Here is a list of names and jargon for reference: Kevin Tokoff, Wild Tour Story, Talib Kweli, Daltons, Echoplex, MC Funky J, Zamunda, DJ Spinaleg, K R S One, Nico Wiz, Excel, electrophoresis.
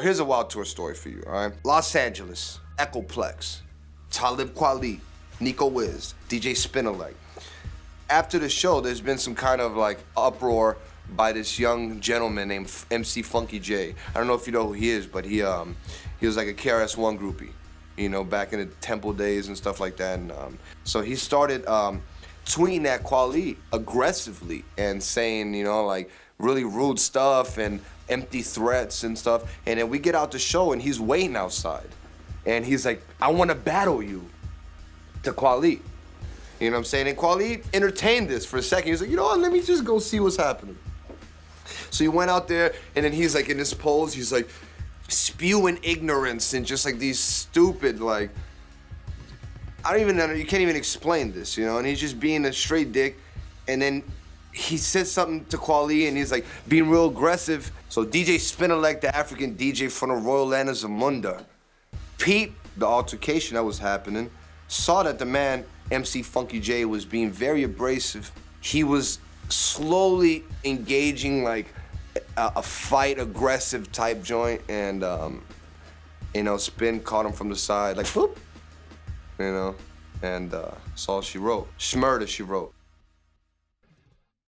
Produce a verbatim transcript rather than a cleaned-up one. Yo, here's a wild tour story for you, all right? Los Angeles, Echoplex, Talib Kweli, Nico Wiz, D J Spinaleg. After the show, there's been some kind of like uproar by this young gentleman named M C Funky J. I don't know if you know who he is, but he um he was like a K R S One groupie, you know, back in the Temple days and stuff like that. And um, so he started um, tweeting at Kweli aggressively and saying, you know, like really rude stuff and empty threats and stuff. And then we get out the show and he's waiting outside. And he's like, I want to battle you, to Kweli. You know what I'm saying? And Kweli entertained this for a second. He's like, you know what, let me just go see what's happening. So he went out there, and then he's like in his pose, he's like spewing ignorance and just like these stupid, like, I don't even know, you can't even explain this, you know? And he's just being a straight dick. And then he says something to Kweli, and he's like being real aggressive. So D J Spinaleg, the African D J from the royal land of Zamunda, peeped the altercation that was happening, saw that the man, M C Funky J, was being very abrasive. He was slowly engaging like a, a fight, aggressive type joint, and um, you know, Spin caught him from the side, like, boop, you know, and uh, that's all she wrote. Shmurda, she wrote.